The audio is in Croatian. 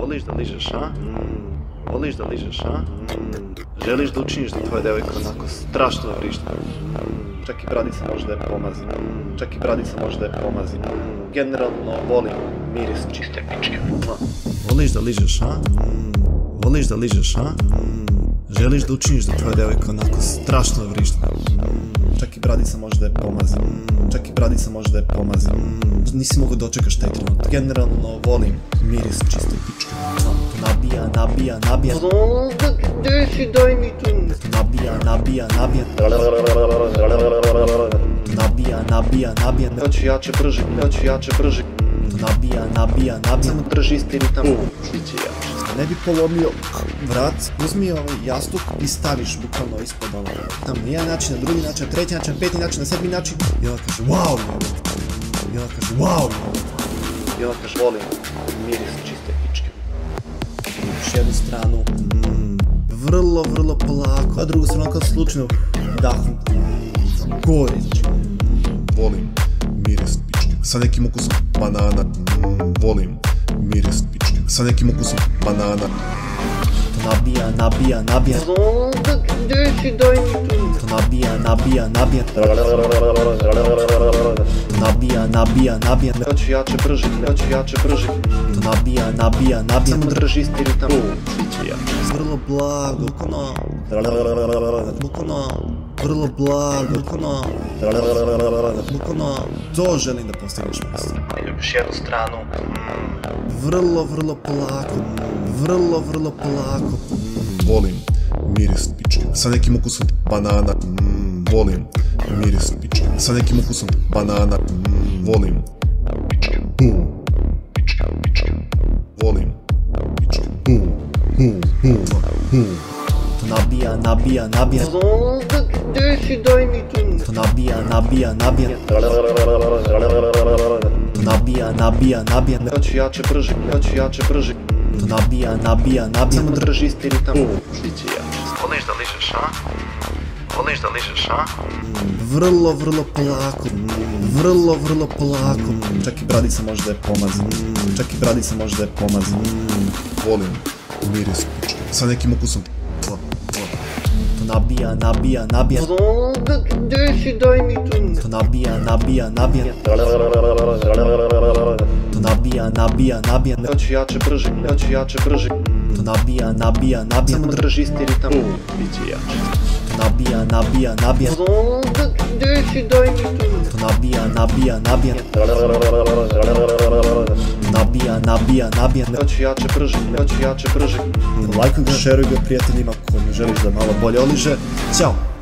Voliš da ližeš, a? Voliš da ližeš, a? Želiš da učiniš da tvoja devojka onako strašno vrišta. Čak i bradica može da je pomazi. Generalno volim miris čiste pičke. Voliš da ližeš, a? Voliš da ližeš, a? Želiš da učiniš da tvoja devojka onako strašno vrišta. Čak i bradica može da je pomazi. Nisi mogao dočekaš taj trenutak. Generalno volim miris čiste pičke. Nabija. Gdje si, daj mi tu. Nabija. Nabija. Hoću jače brži. Nabija. Samo drži isti ritam. Svići jače. Da ne bi polomio vrat, uzmi ovaj jastuk i staviš bukvalno ispod ovaj. Tamo na jedan način, na drugi način, na treći način, na peti način, na sedmi način. I ona kaže wow. I ona kaže volim miris čiste pičke. Još jednu stranu. Vrlo polako. A drugu stranu kao slučajno dahnu. Gori. Volim miris pičke. Sa nekim ukusom banana. Volim miris pičke. Sa nekim ukusom banana. Nabija. Gdje si, daj mi tu. Nabija. Nabija. Hoću jače brži. Nabija. Samo drži isti ritam. Vrlo blago, bukvalno, to želim da postigneš misli. Ljubiš jednu stranu. Vrlo polako. Volim miris pičke, sa nekim ukusom banana. Volim miris pičke, sa nekim ukusom banana. Volim pičke, pičke. Volim pičke, Nabija. Gdje si, daj mi tu. Nabija. Nabija. Hoću jače brži. Nabija. Samo drži isti ritam. Svići jače. Voliš da ližeš, a? Vrlo polako. Čak i bradica može da je pomazi. Volim miris pičke, sa nekim ukusom. Nabija. Gdje si, daj mi tu. Nabija. Nabija. Hoću jače brži. Nabija. Samo drži isti ritam. Biće jače. Nabija. Gdje si, daj mi tu. Nabija. Nabija. Hoću jače brži. Lajkuj ga, šeruj ga prijateljima kojim želiš da malo bolje oliže. Ćao!